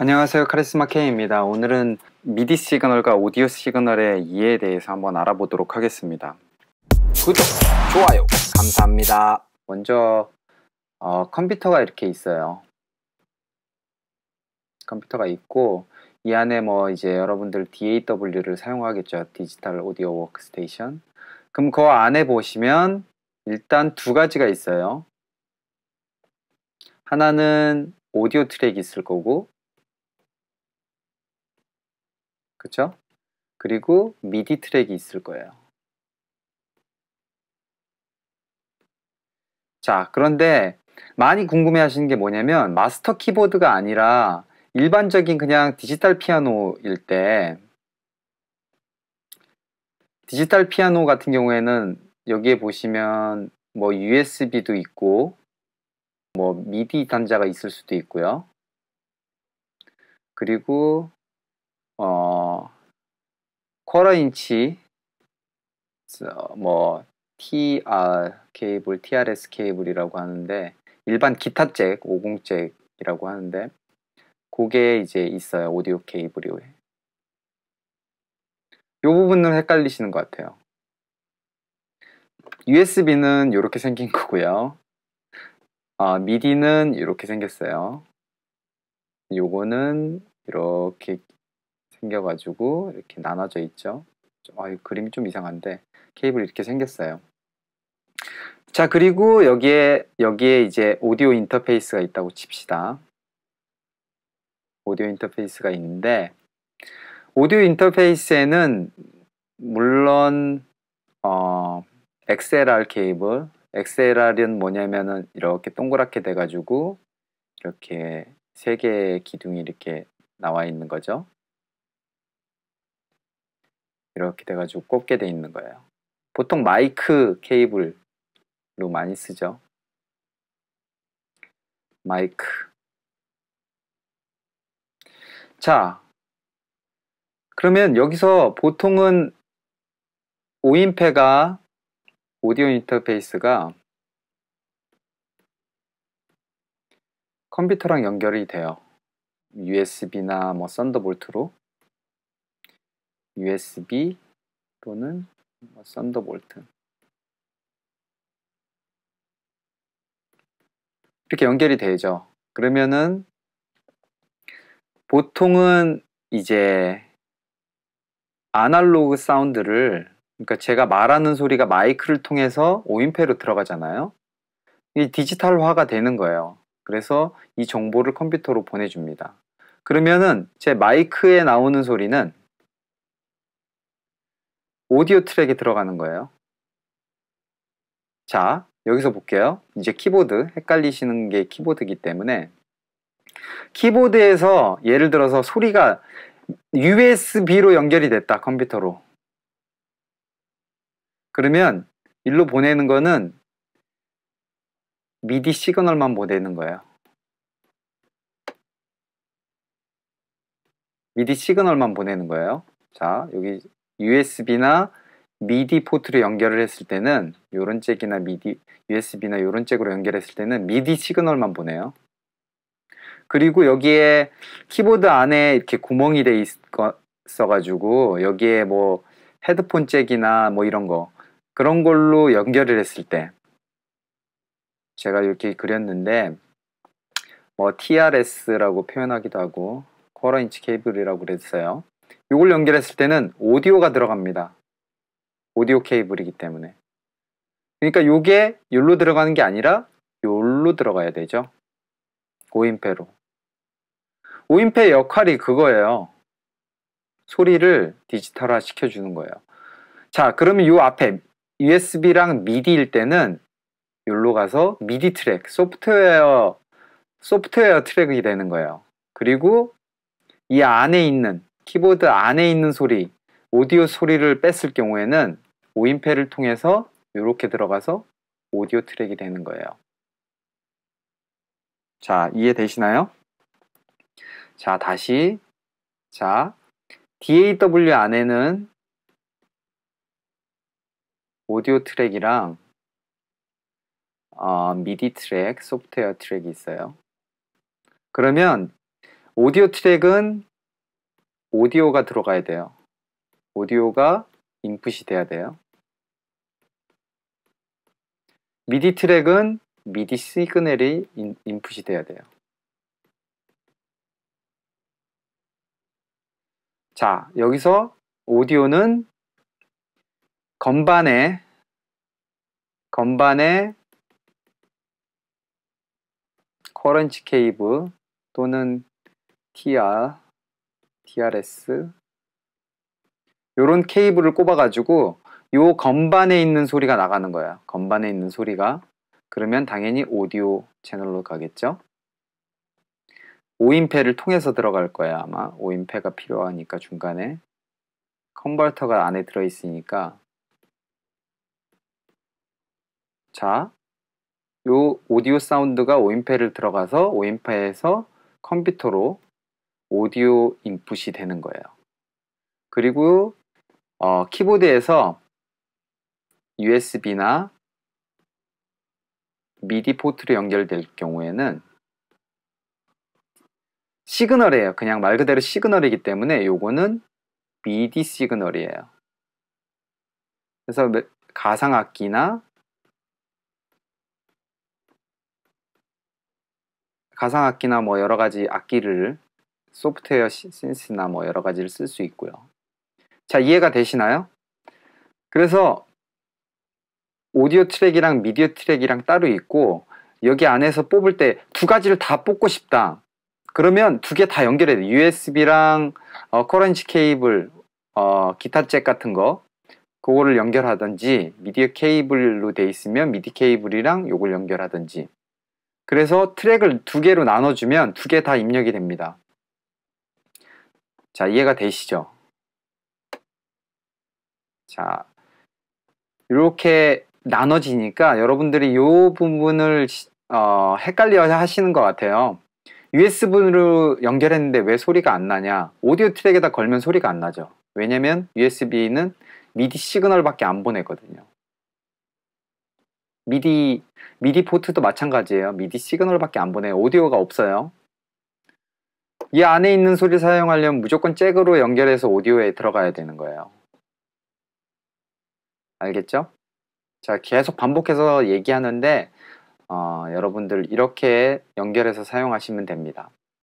안녕하세요, 카리스마 K입니다. 오늘은 미디 시그널과 오디오 시그널의 이해에 대해서 한번 알아보도록 하겠습니다. 구독, 좋아요 감사합니다. 먼저 컴퓨터가 이렇게 있어요. 컴퓨터가 있고 이 안에 이제 여러분들 DAW를 사용하겠죠. 디지털 오디오 워크스테이션. 그럼 그 안에 보시면 일단 두 가지가 있어요. 하나는 오디오 트랙이 있을 거고, 그쵸? 그리고 미디 트랙이 있을 거예요. 자, 그런데 많이 궁금해 하시는 게 뭐냐면, 마스터 키보드가 아니라 일반적인 그냥 디지털 피아노일 때, 디지털 피아노 같은 경우에는 여기에 보시면 USB도 있고 미디 단자가 있을 수도 있고요. 그리고 쿼터인치 TR 케이블, TRS 케이블이라고 하는데, 일반 기타 잭, 50잭이라고 하는데 그게 이제 있어요. 오디오 케이블이. 이 부분은 헷갈리시는 것 같아요. USB는 이렇게 생긴 거고요. 미디는 이렇게 생겼어요. 요거는 이렇게 생겨가지고 이렇게 나눠져 있죠. 그림이 좀 이상한데 케이블 이렇게 생겼어요. 자, 그리고 여기에 이제 오디오 인터페이스가 있다고 칩시다. 오디오 인터페이스가 있는데, 오디오 인터페이스에는 물론 XLR 케이블, XLR은 뭐냐면은 이렇게 동그랗게 돼가지고 이렇게 세 개의 기둥이 이렇게 나와 있는 거죠. 이렇게 돼가지고 꼽게 돼 있는 거예요. 보통 마이크 케이블로 많이 쓰죠. 마이크. 자, 그러면 여기서 보통은 5인패가 오디오 인터페이스가 컴퓨터랑 연결이 돼요. USB나 썬더볼트로, USB 또는 썬더볼트 이렇게 연결이 되죠. 그러면은 보통은 이제 아날로그 사운드를, 그러니까 제가 말하는 소리가 마이크를 통해서 5인패로 들어가잖아요. 이 디지털화가 되는 거예요. 그래서 이 정보를 컴퓨터로 보내줍니다. 그러면은 제 마이크에 나오는 소리는 오디오 트랙에 들어가는 거예요. 자, 여기서 볼게요. 이제 키보드, 헷갈리시는 게 키보드이기 때문에, 키보드에서 예를 들어서 소리가 USB로 연결이 됐다, 컴퓨터로. 그러면 일로 보내는 거는 미디 시그널만 보내는 거예요. 미디 시그널만 보내는 거예요. 자, 여기 USB나 미디 포트로 연결을 했을 때는, 요런 잭이나 미디, USB나 요런 잭으로 연결했을 때는 미디 시그널만 보내요. 그리고 여기에 키보드 안에 이렇게 구멍이 돼 있어가지고 여기에 헤드폰 잭이나 이런 거, 그런 걸로 연결을 했을 때, 제가 이렇게 그렸는데 TRS라고 표현하기도 하고 쿼터인치 케이블이라고 그랬어요. 이걸 연결했을 때는 오디오가 들어갑니다. 오디오 케이블이기 때문에. 그러니까 요게 요로 들어가는 게 아니라 요로 들어가야 되죠. 5인패로. 5인패의 역할이 그거예요. 소리를 디지털화 시켜주는 거예요. 자, 그러면 요 앞에 USB랑 미디일 때는 요로 가서 미디 트랙, 소프트웨어 트랙이 되는 거예요. 그리고 이 안에 있는, 키보드 안에 있는 소리, 오디오 소리를 뺐을 경우에는 5인패를 통해서 이렇게 들어가서 오디오 트랙이 되는 거예요. 자, 이해되시나요? 자, 다시. 자, DAW 안에는 오디오 트랙이랑 미디 트랙, 소프트웨어 트랙이 있어요. 그러면 오디오 트랙은 오디오가 들어가야 돼요. 오디오가 인풋이 돼야 돼요. 미디 트랙은 미디 시그널이 인풋이 돼야 돼요. 자, 여기서 오디오는 건반에 커런치 케이블 또는 TRS 요런 케이블을 꼽아 가지고 요 건반에 있는 소리가 나가는 거야. 건반에 있는 소리가. 그러면 당연히 오디오 채널로 가겠죠. 5인패를 통해서 들어갈 거야. 아마 5인패가 필요하니까 중간에 컨버터가 안에 들어 있으니까. 자, 요 오디오 사운드가 5인패를 들어가서 5인패에서 컴퓨터로 오디오 인풋이 되는 거예요. 그리고 키보드에서 USB나 미디 포트로 연결될 경우에는 시그널이에요. 그냥 말 그대로 시그널이기 때문에 요거는 미디 시그널이에요. 그래서 가상악기나 뭐 여러가지 악기를 소프트웨어 신스나 뭐 여러가지를 쓸 수 있고요. 자, 이해가 되시나요? 그래서 오디오 트랙이랑 미디어 트랙이랑 따로 있고 여기 안에서 뽑을 때 두 가지를 다 뽑고 싶다. 그러면 두 개 다 연결해야 돼. USB랑 커런치 케이블, 기타 잭 같은 거 그거를 연결하든지 미디어 케이블로 돼 있으면 미디 케이블이랑 요걸 연결하든지 그래서 트랙을 두 개로 나눠주면 두 개 다 입력이 됩니다. 자, 이해가 되시죠? 자, 이렇게 나눠지니까 여러분들이 요 부분을 헷갈려 하시는 것 같아요. USB로 연결했는데 왜 소리가 안 나냐? 오디오 트랙에다 걸면 소리가 안 나죠. 왜냐면 USB는 미디 시그널밖에 안 보내거든요. 미디 포트도 마찬가지예요. 미디 시그널밖에 안 보내요. 오디오가 없어요. 이 안에 있는 소리를 사용하려면 무조건 잭으로 연결해서 오디오에 들어가야 되는 거예요. 알겠죠? 자, 계속 반복해서 얘기하는데 여러분들 이렇게 연결해서 사용하시면 됩니다.